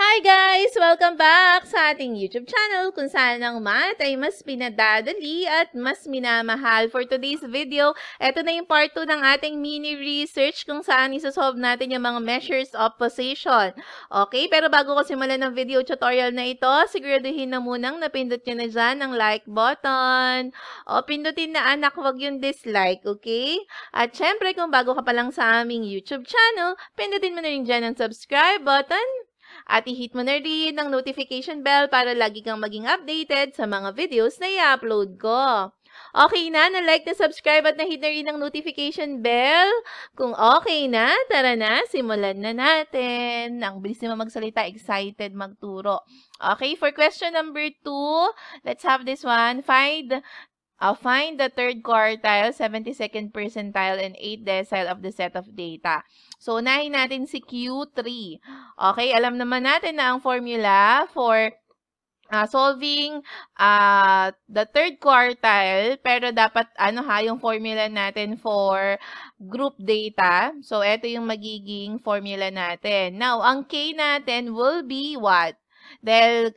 Hi guys! Welcome back sa ating YouTube channel kung saan ang math ay mas pinadadali at mas minamahal. For today's video, eto na yung part 2 ng ating mini research kung saan isasolve natin yung mga measures of position. Okay, pero bago ko simulan ng video tutorial na ito, siguraduhin na munang napindot nyo na dyan ang like button. O, pindutin na anak, wag yung dislike, okay? At syempre, kung bago ka pa lang sa aming YouTube channel, pindutin mo na rin dyan ang subscribe button. At i-hit mo na rin ang notification bell para lagi kang maging updated sa mga videos na i-upload ko. Okay na, na-like, na-subscribe at na-hit na rin ang notification bell. Kung okay na, tara na, simulan na natin. Ang bilis naman magsalita, excited magturo. Okay, for question number 2, let's have this one. Find the third quartile, 72nd percentile, and 8th decile of the set of data. So, unahin natin si Q3. Okay, alam naman natin na ang formula for solving the third quartile, pero dapat yung formula natin for group data. So, ito yung magiging formula natin. Now, ang K natin will be what? Dahil,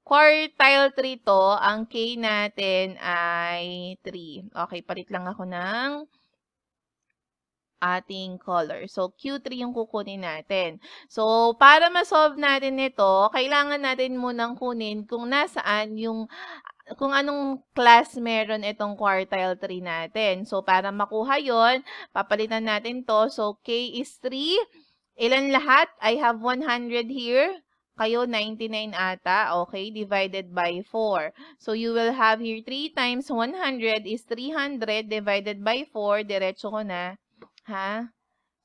quartile 3 to, ang K natin ay 3. Okay, palit lang ako ng ating color. So, Q3 yung kukunin natin. So, para ma-solve natin ito, kailangan natin munang kunin kung nasaan yung kung anong class meron itong quartile 3 natin. So, para makuha yon, papalitan natin to. So, K is 3. Ilan lahat? I have 100 here. Kayo, 99 ata, okay, divided by 4. So, you will have here 3 times 100 is 300 divided by 4. Diretso ko na, ha?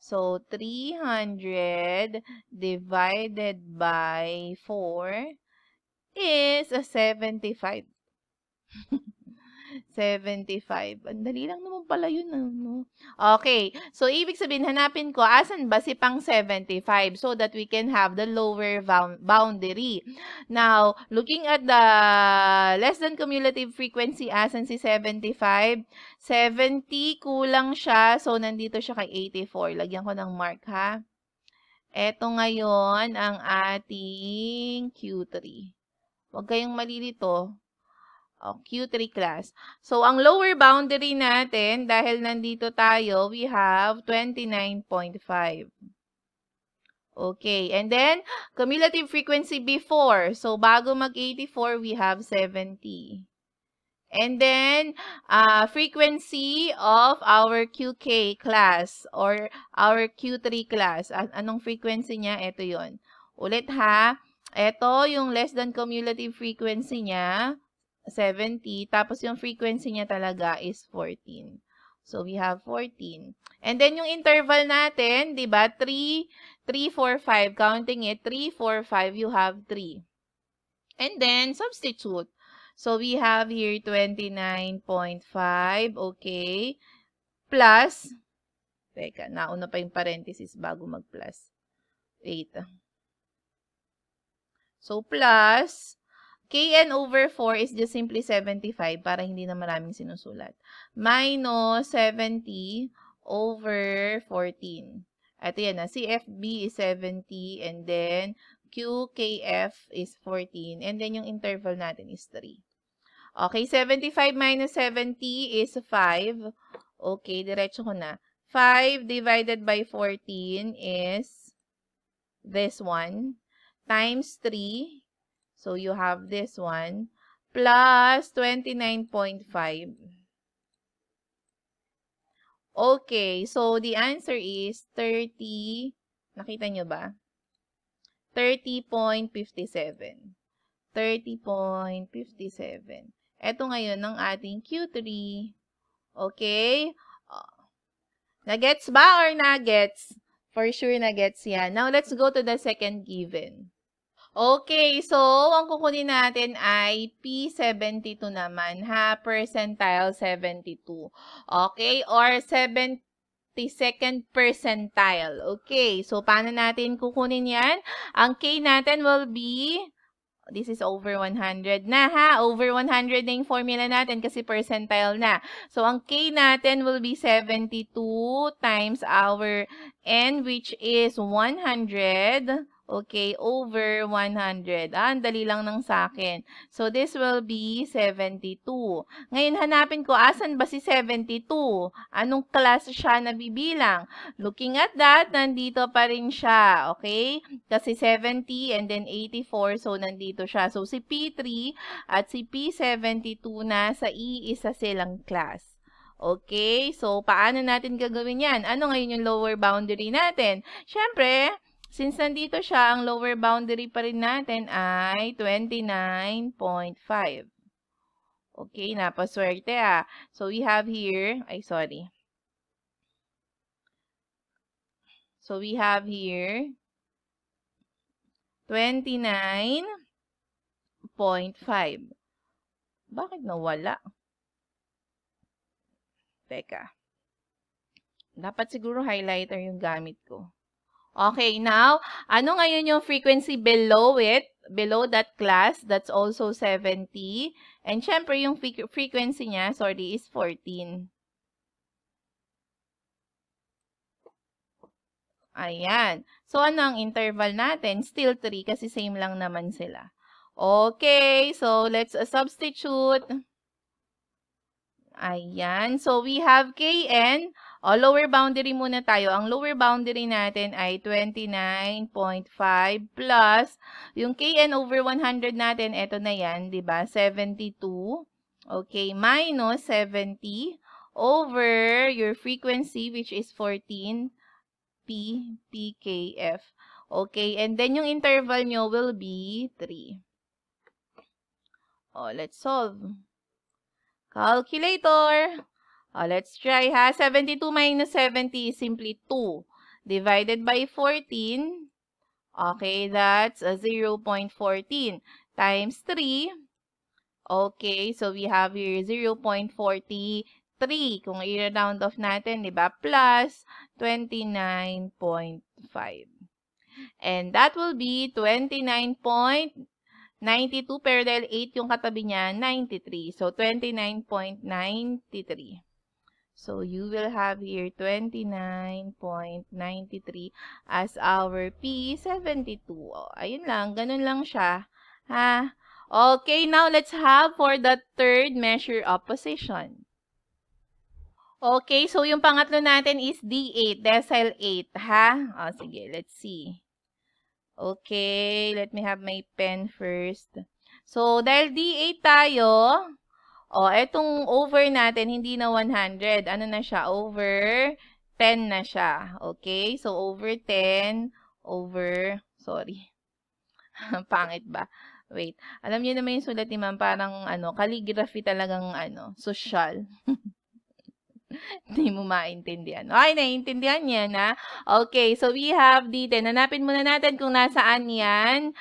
So, 300 divided by 4 is 75. 75. Ang dali lang naman pala yun. Ano? Okay. So, ibig sabihin, hanapin ko, asan ba si pang 75 so that we can have the lower boundary. Now, looking at the less than cumulative frequency, asan si 75? 70, kulang siya. So, nandito siya kay 84. Lagyan ko ng mark, ha? Eto ngayon ang ating Q3. Huwag kayong malilito. Oh, Q3 class. So, ang lower boundary natin, dahil nandito tayo, we have 29.5. Okay. And then, cumulative frequency before. So, bago mag-84, we have 70. And then, frequency of our QK class or our Q3 class. Anong frequency niya? Ito yon. Ulit ha. Ito yung less than cumulative frequency niya. 70, tapos yung frequency niya talaga is 14. So, we have 14. And then, yung interval natin, di ba? 3, 4, 5. Counting it, 3, 4, 5, you have 3. And then, substitute. So, we have here 29.5, okay? Plus, teka, nauna pa yung parenthesis bago mag-plus. Wait. So, plus, Kn over 4 is just simply 75 para hindi na maraming sinusulat. Minus 70 over 14. Ito yan na. CFB is 70 and then QKF is 14. And then yung interval natin is 3. Okay, 75 minus 70 is 5. Okay, diretso ko na. 5 divided by 14 is this one times 3. So, you have this one, plus 29.5. Okay, so the answer is 30, nakita nyo ba? 30.57. 30.57. Ito ngayon ang ating Q3. Okay? Nagets ba or nagets? For sure nagets yan. Now, let's go to the second given. Okay, so, ang kukunin natin ay P72 naman, ha? Percentile 72. Okay, or 72nd percentile. Okay, so, paano natin kukunin yan? Ang K natin will be, this is over 100 na, ha? Over 100 na yung formula natin kasi percentile na. So, ang K natin will be 72 times our N, which is 100. Okay, over 100. Ang dali lang ng sa akin. So, this will be 72. Ngayon, hanapin ko, asan ba si 72? Anong klase siya na bibilang? Looking at that, nandito pa rin siya. Okay? Kasi 70 and then 84. So, nandito siya. So, si P3 at si P72 na sa iisa silang class. Okay? So, paano natin gagawin yan? Ano ngayon yung lower boundary natin? Siyempre, since nandito siya, ang lower boundary pa rin natin ay 29.5. Okay, napaswerte ah. So, we have here, So, we have here 29.5. Bakit nawala? Teka. Dapat siguro highlighter yung gamit ko. Okay, now, ano ngayon yung frequency below it, below that class, that's also 70. And syempre, yung frequency niya, sorry, is 14. Ayan. So, ano ang interval natin? Still 3 kasi same lang naman sila. Okay, so let's substitute. Ayan. So, we have Kn. O, lower boundary muna tayo. Ang lower boundary natin ay 29.5 plus yung Kn over 100 natin, eto na yan, diba? 72. Okay, minus 70 over your frequency which is 14 PPKF. Okay, and then yung interval nyo will be 3. O, let's solve. Calculator. Oh, let's try ha. 72 minus 70 is simply 2. Divided by 14. Okay, that's 0.14. Times 3. Okay, so we have here 0.43. Kung i-round off natin, diba? Plus 29.5. And that will be 29.92 pero dahil 8 yung katabi niya, 93. So, 29.93. So, you will have here 29.93 as our P72. O, ayun lang. Ganun lang siya. Ha? Okay, now let's have for the third measure of position. Okay, so yung pangatlo natin is D8, decile 8. Ha? O, sige, let's see. Okay, let me have my pen first. So, dahil D8 tayo... O, etong over natin, hindi na 100. Ano na siya? Over 10 na siya. Okay? So, over 10, over... Sorry. Pangit ba? Wait. Alam niyo naman yung sulat ni ma'am, parang ano, calligraphy talagang ano, social. Hindi mo maintindihan. Okay, naiintindihan yan ha. Okay, so we have D10. Hanapin muna natin kung nasaan yan.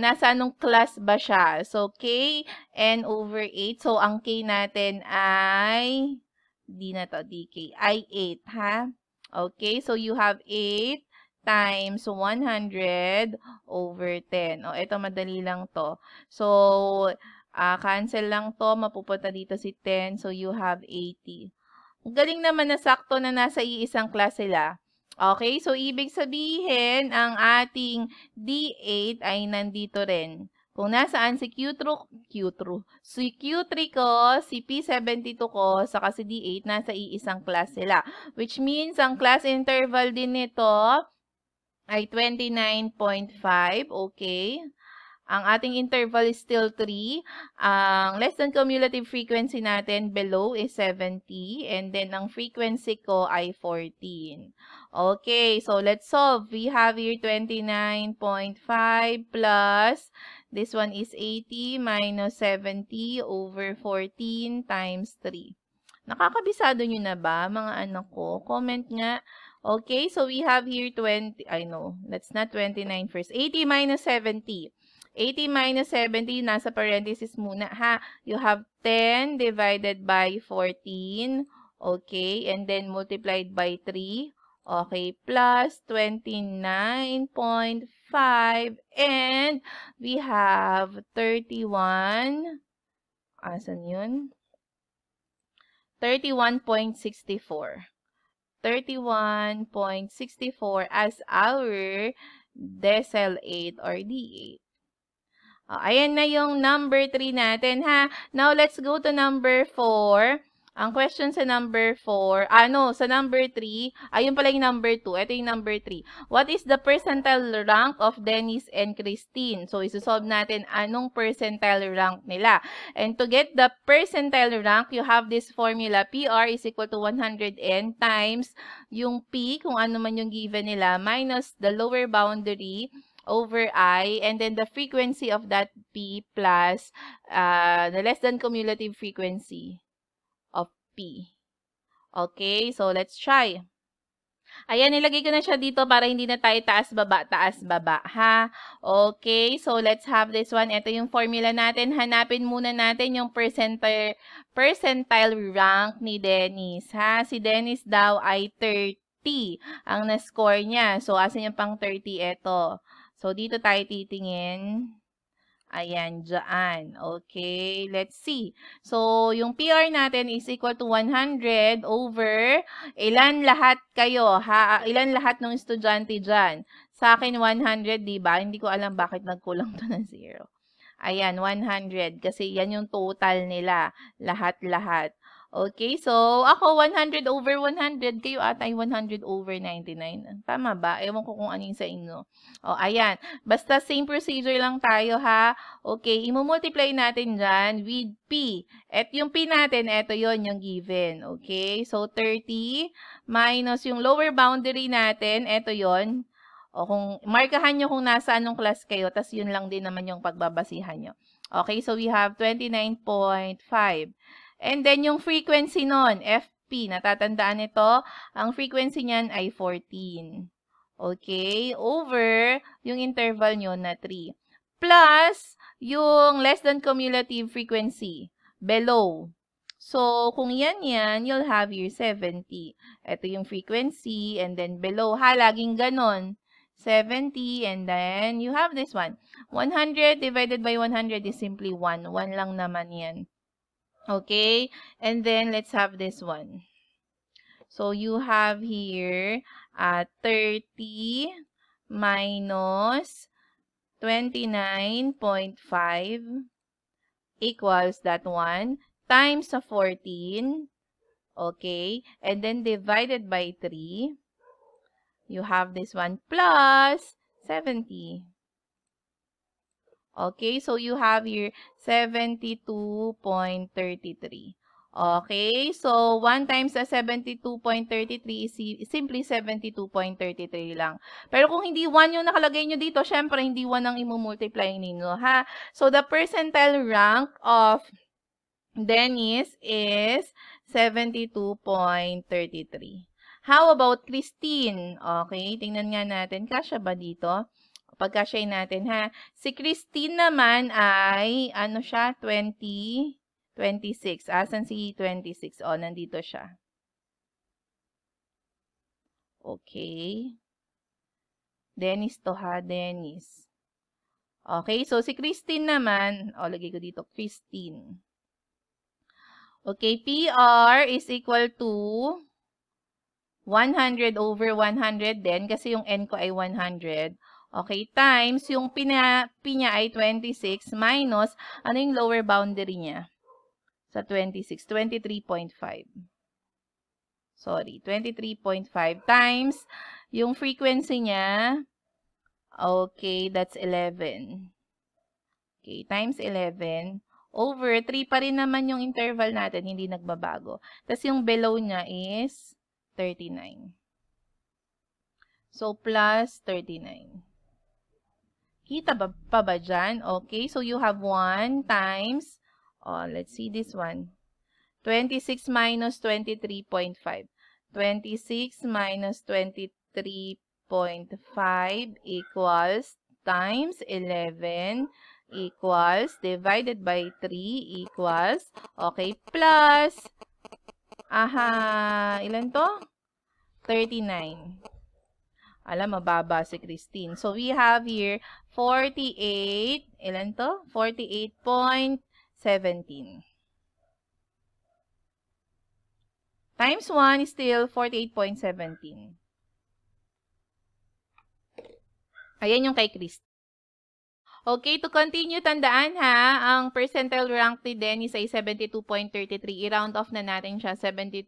Nasa anong class ba siya? So, Kn over 8. So, ang K natin ay, D na to, DK, ay 8, ha? Okay, so you have 8 times 100 over 10. O, eto madali lang to. So, cancel lang to, mapupunta dito si 10. So, you have 80. Galing naman na sakto na nasa iisang class sila. Okay, so ibig sabihin, ang ating D8 ay nandito rin. Kung nasaan si Q3 ko, si P72 ko, saka si D8, nasa iisang class sila. Which means, ang class interval din nito ay 29.5, okay? Ang ating interval is still 3. Ang less than cumulative frequency natin below is 70. And then, ang frequency ko ay 14. Okay, so let's solve. We have here 29.5 plus, this one is 80 minus 70 over 14 times 3. Nakakabisado nyo na ba, mga anak ko? Comment nga. Okay, so we have here 20, I know, that's not 29 first. 80 minus 70. 80 minus 70, nasa parenthesis muna, ha? You have 10 divided by 14, okay? And then multiplied by 3, okay? Plus 29.5 and we have 31, asan yun? 31.64 as our decel 8 or D8. Ayan na yung number 3 natin, ha? Now, let's go to number 4. Ang question sa number 4, sa number 3, ayun pala yung number 2, ito yung number 3. What is the percentile rank of Dennis and Christine? So, isosolve natin anong percentile rank nila. And to get the percentile rank, you have this formula, PR is equal to 100N times yung P, kung ano man yung given nila, minus the lower boundary over I, and then the frequency of that P plus the less than cumulative frequency P. Okay, so let's try. Ayan, nilagay ko na siya dito para hindi na tayo taas-baba, ha? Okay, so let's have this one. Ito yung formula natin. Hanapin muna natin yung percentile rank ni Dennis, ha? Si Dennis daw ay 30 ang na-score niya. So, asan yung pang 30? Ito. So, dito tayo titingin. Ayan, dyan. Okay, let's see. So, yung PR natin is equal to 100 over ilan lahat kayo, ha? Ilan lahat ng estudyante dyan? Sa akin, 100, diba? Hindi ko alam bakit nagkulang to ng 0. Ayan, 100. Kasi yan yung total nila. Lahat-lahat. Okay, so ako 100 over 100. Kayo atay 100 over 99. Tama ba? Ewan ko kung ano yung sa inyo. O, ayan. Basta same procedure lang tayo, ha? Okay, i-multiply natin dyan with P. At yung P natin, eto yon yung given. Okay, so 30 minus yung lower boundary natin, eto yon. O kung, markahan nyo kung nasa anong class kayo, tas yun lang din naman yung pagbabasihan nyo. Okay, so we have 29.5. And then, yung frequency nun, FP, natatandaan ito, ang frequency niyan ay 14. Okay? Over yung interval nyo na 3. Plus, yung less than cumulative frequency, below. So, kung yan, you'll have your 70. Ito yung frequency, and then below, ha, laging ganon. 70, and then you have this one. 100 divided by 100 is simply 1. 1 lang naman yan. Okay, and then let's have this one. So you have here 30 minus 29.5 equals that one times 14. Okay, and then divided by 3. You have this one plus 70. Okay, so you have here 72.33. Okay, so 1 times the 72.33 is simply 72.33 lang. Pero kung hindi 1 yung nakalagay nyo dito, syempre hindi 1 ang imumultiply ninyo, ha? So the percentile rank of Dennis is 72.33. How about Christine? Okay, tingnan nga natin. Kasya ba dito? Pagka-share natin, ha. Si Christine naman ay, siya, 26. Asan si 26? O, nandito siya. Okay. Dennis to, ha. Dennis. Okay, so si Christine naman, lagay ko dito, Christine. Okay, PR is equal to 100 over 100 din, kasi yung N ko ay 100. Okay, times, yung P niya ay 26 minus, ano yung lower boundary niya? Sa 26, 23.5. Sorry, 23.5 times, yung frequency niya, okay, that's 11. Okay, times 11 over 3 pa rin naman yung interval natin, hindi nagbabago. Tapos yung below niya is 39. So, plus 39. Kita pa ba dyan? Okay, so you have 1 times, let's see this one, 26 minus 23.5. 26 minus 23.5 equals times 11 equals divided by 3 equals, okay, plus, ilan to? 39. Alam, mababa si Christine. So, we have here 48, ilan to? 48.17. Times 1 is still 48.17. Ayan yung kay Christine. Okay, to continue, tandaan ha, ang percentile rank ni Dennis ay 72.33. I-round off na natin siya, 72.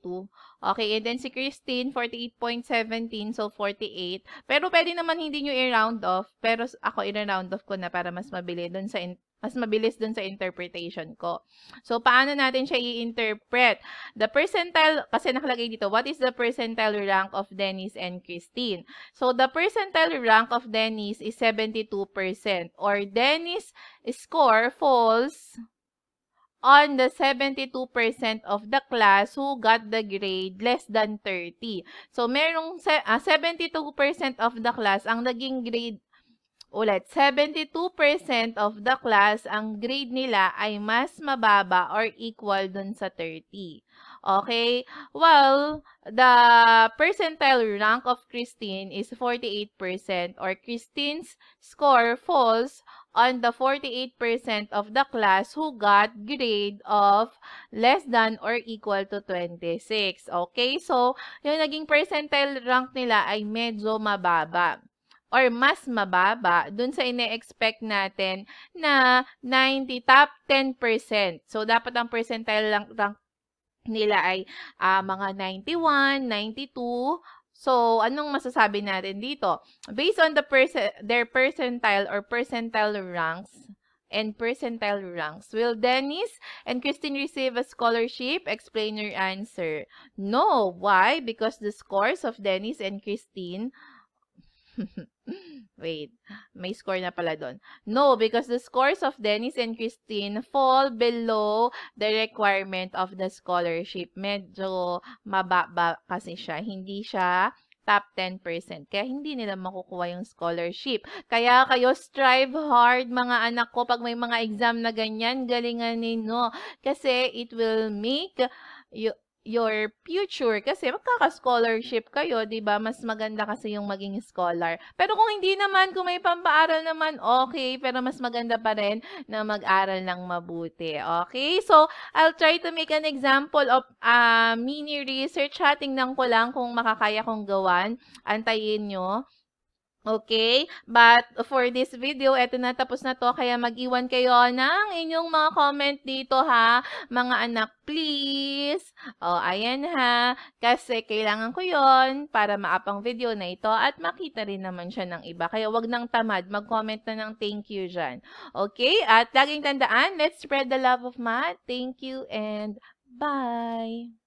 Okay, and then si Christine, 48.17, so 48. Pero pwede naman hindi nyo i-round off, pero ako i-round off ko na para mas mabilis dun sa interpretation ko. So, paano natin siya i-interpret? The percentile, kasi nakalagay dito, what is the percentile rank of Dennis and Christine? So, the percentile rank of Dennis is 72%, or Dennis' score falls on the 72% of the class who got the grade less than 30. So, merong 72% of the class ang naging grade. Ulit, 72% of the class, ang grade nila ay mas mababa or equal dun sa 30. Okay? Well, the percentile rank of Christine is 48%, or Christine's score falls on the 48% of the class who got grade of less than or equal to 26. Okay? So, yung naging percentile rank nila ay medyo mababa, or mas mababa dun sa ine-expect natin na 90 top 10%. So, dapat ang percentile rank nila ay mga 91, 92. So, anong masasabi natin dito? Based on their percentile or percentile ranks, will Dennis and Christine receive a scholarship? Explain your answer. No. Why? Because the scores of Dennis and Christine wait, may score na pala doon. No, because the scores of Dennis and Christine fall below the requirement of the scholarship. Medyo mababa kasi siya. Hindi siya top 10%. Kaya hindi nila makukuha yung scholarship. Kaya kayo strive hard, mga anak ko. Pag may mga exam na ganyan, galingan ninyo. Kasi it will make your future, kasi magkaka-scholarship kayo, diba? Mas maganda kasi yung maging scholar. Pero kung hindi naman, kung may pampaaral naman, okay, pero mas maganda pa rin na mag-aral ng mabuti. Okay? So, I'll try to make an example of mini research. Tingnan ko lang kung makakaya kong gawan. Antayin nyo. Okay? But for this video, eto na, tapos na to. Kaya mag-iwan kayo ng inyong mga comment dito ha. Mga anak, please. O, ayan ha. Kasi kailangan ko yon para maapang video na ito at makita rin naman siya ng iba. Kaya wag nang tamad. Mag-comment na ng thank you dyan. Okay? At laging tandaan, let's spread the love of math. Thank you and bye!